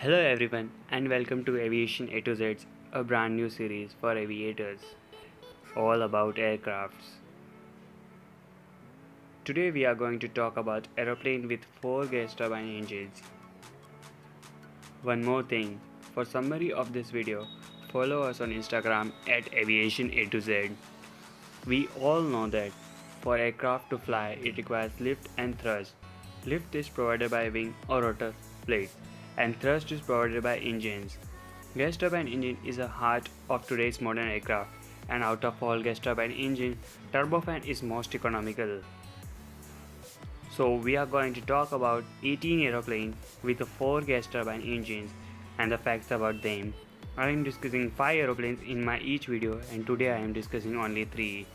Hello everyone and welcome to Aviation A2Z, a brand new series for aviators, all about aircrafts. Today we are going to talk about aeroplane with 4 gas turbine engines. One more thing, for summary of this video, follow us on Instagram at Aviation A2Z. We all know that for aircraft to fly it requires lift and thrust. Lift is provided by wing or rotor blades, and thrust is provided by engines. Gas turbine engine is the heart of today's modern aircraft, and out of all gas turbine engine, turbofan is most economical. So we are going to talk about 18 aeroplanes with 4 gas turbine engines and the facts about them. I am discussing 5 aeroplanes in my each video, and today I am discussing only 3.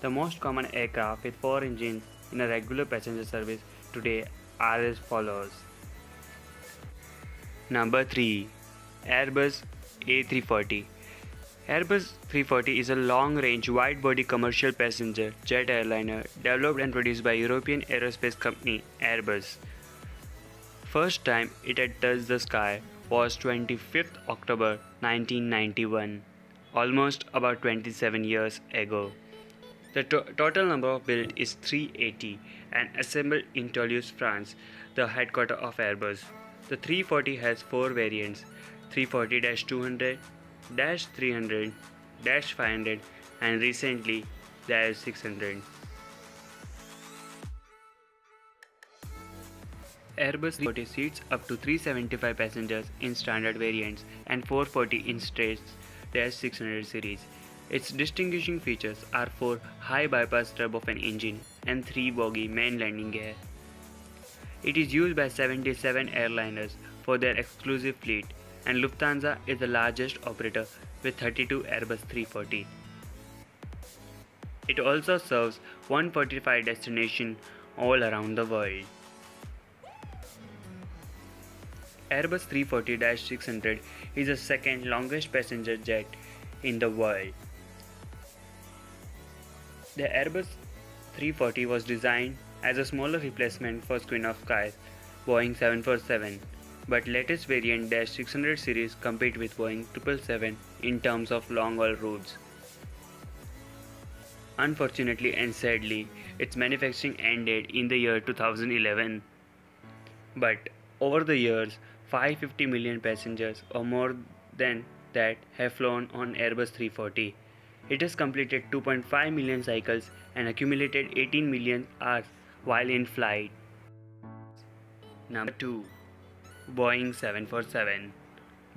The most common aircraft with 4 engines in a regular passenger service today are as follows. Number 3. Airbus A340. Airbus 340 is a long-range wide-body commercial passenger jet airliner developed and produced by European aerospace company Airbus. First time it had touched the sky was 25th October 1991, almost about 27 years ago. The total number of built is 380 and assembled in Toulouse, France, the headquarters of Airbus. The 340 has 4 variants, 340-200, -300, -500 and recently -600. Airbus 340 seats up to 375 passengers in standard variants and 440 in stretched -600 series. Its distinguishing features are 4 high bypass turbofan engine and 3 bogie main landing gear. It is used by 77 airliners for their exclusive fleet, and Lufthansa is the largest operator with 32 Airbus 340. It also serves 145 destinations all around the world. Airbus 340-600 is the second longest passenger jet in the world. The Airbus 340 was designed as a smaller replacement for Queen of Skies Boeing 747, but latest variant -600 series compete with Boeing 777 in terms of long-haul routes. Unfortunately and sadly, its manufacturing ended in the year 2011. But over the years, 550 million passengers or more than that have flown on Airbus 340. It has completed 2.5 million cycles and accumulated 18 million hours while in flight. Number 2. Boeing 747.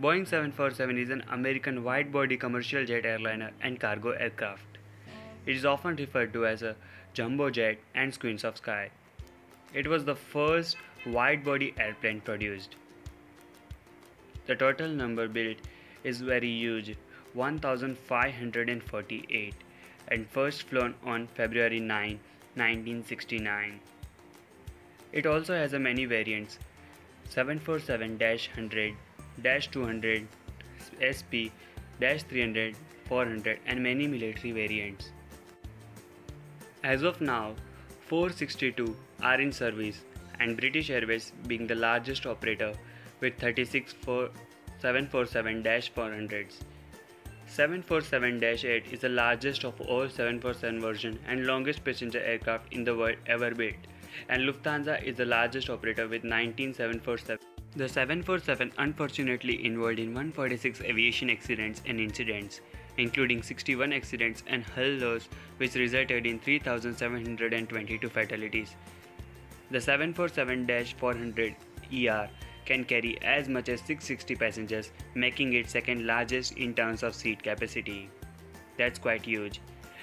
Boeing 747 is an American wide-body commercial jet airliner and cargo aircraft. It is often referred to as a jumbo jet and Queens of Sky. It was the first wide-body airplane produced. The total number built is very huge, 1548, and first flown on February 9, 1969. It also has many variants, 747-100, -200, SP, -300, 400 and many military variants. As of now, 462 are in service, and British Airways being the largest operator with 36 747-400s. 747-8 is the largest of all 747 version and longest passenger aircraft in the world ever built, and Lufthansa is the largest operator with 19 747. The 747 unfortunately involved in 146 aviation accidents and incidents, including 61 accidents and hull loss, which resulted in 3,722 fatalities. The 747-400 ER can carry as much as 660 passengers, making it second largest in terms of seat capacity. That's quite huge.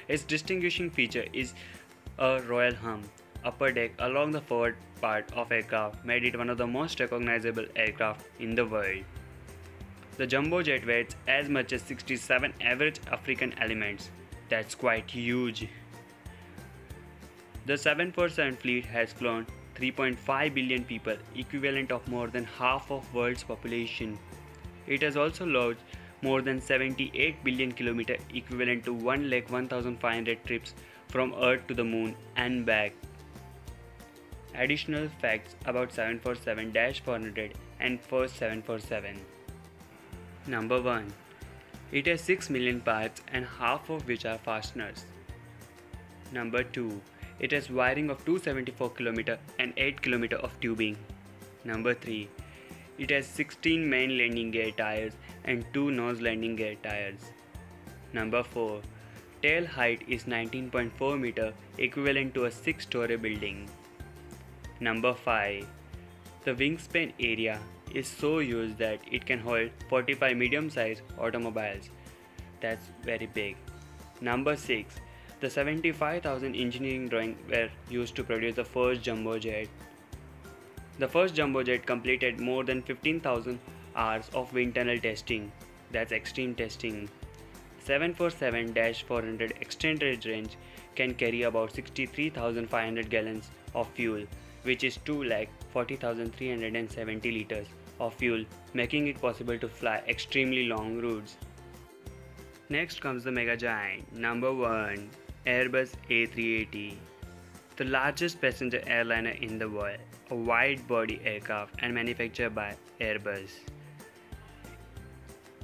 Its distinguishing feature is a royal hum upper deck along the forward part of aircraft, made it one of the most recognizable aircraft in the world. The jumbo jet weighs as much as 67 average African elements. That's quite huge. The 747 fleet has flown 3.5 billion people, equivalent of more than half of world's population. It has also logged more than 78 billion kilometers, equivalent to 1,01,500 trips from Earth to the Moon and back. additional facts about 747-400 and first 747. Number 1. It has 6 million parts and half of which are fasteners. Number 2. It has wiring of 274 km and 8 km of tubing. Number 3. It has 16 main landing gear tires and 2 nose landing gear tires. Number 4. Tail height is 19.4 meter, equivalent to a 6-story building. Number 5. The wingspan area is so huge that it can hold 45 medium-sized automobiles. That's very big. Number 6. The 75,000 engineering drawings were used to produce the first jumbo jet. The first jumbo jet completed more than 15,000 hours of wind tunnel testing. That's extreme testing. 747-400 extended range can carry about 63,500 gallons of fuel, which is 240,370 liters of fuel, making it possible to fly extremely long routes. Next comes the mega giant. Number 1. Airbus A380. The largest passenger airliner in the world, a wide-body aircraft and manufactured by Airbus.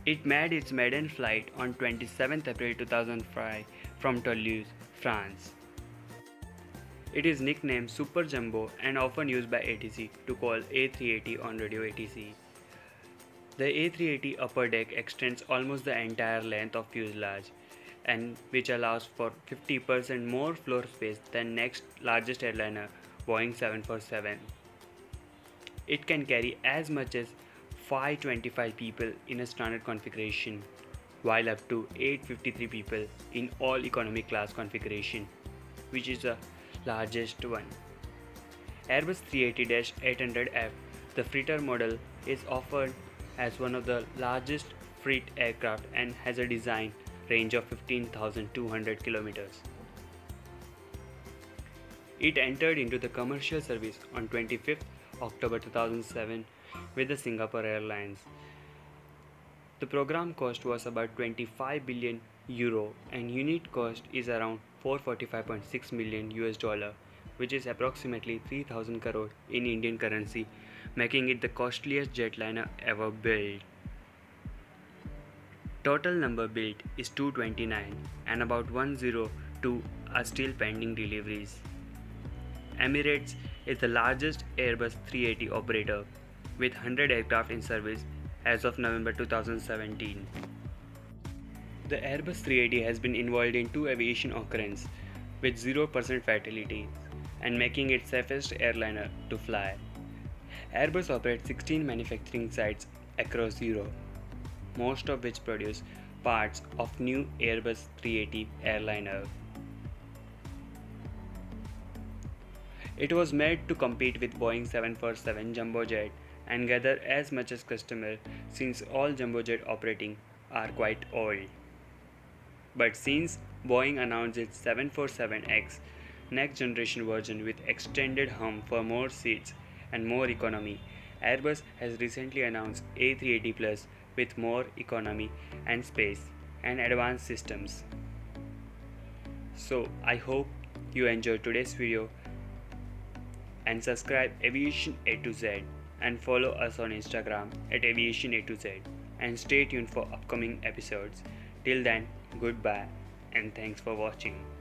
It made its maiden flight on 27th April 2005 from Toulouse, France. It is nicknamed Super Jumbo and often used by ATC to call A380 on radio ATC. The A380 upper deck extends almost the entire length of fuselage, and which allows for 50% more floor space than next largest airliner, Boeing 747. It can carry as much as 525 people in a standard configuration, while up to 853 people in all economy class configuration, which is the largest one. Airbus 380-800F, the freighter model, is offered as one of the largest freight aircraft and has a design range of 15,200 kilometers. It entered into the commercial service on 25th October 2007 with the Singapore Airlines. The program cost was about 25 billion euro and unit cost is around $445.6 million, which is approximately 3,000 crore in Indian currency, making it the costliest jetliner ever built. Total number built is 229 and about 102 are still pending deliveries. Emirates is the largest Airbus 380 operator with 100 aircraft in service as of November 2017. The Airbus 380 has been involved in 2 aviation occurrences with 0% fatalities and making it safest airliner to fly. Airbus operates 16 manufacturing sites across Europe, most of which produce parts of new Airbus 380 airliner. It was made to compete with Boeing 747 jumbo jet and gather as much as customer, since all jumbo jet operating are quite old. But since Boeing announced its 747X next generation version with extended hum for more seats and more economy, Airbus has recently announced A380 Plus with more economy and space and advanced systems. So I hope you enjoyed today's video, and subscribe Aviation A2Z and follow us on Instagram at Aviation A2Z, and stay tuned for upcoming episodes. Till then, goodbye and thanks for watching.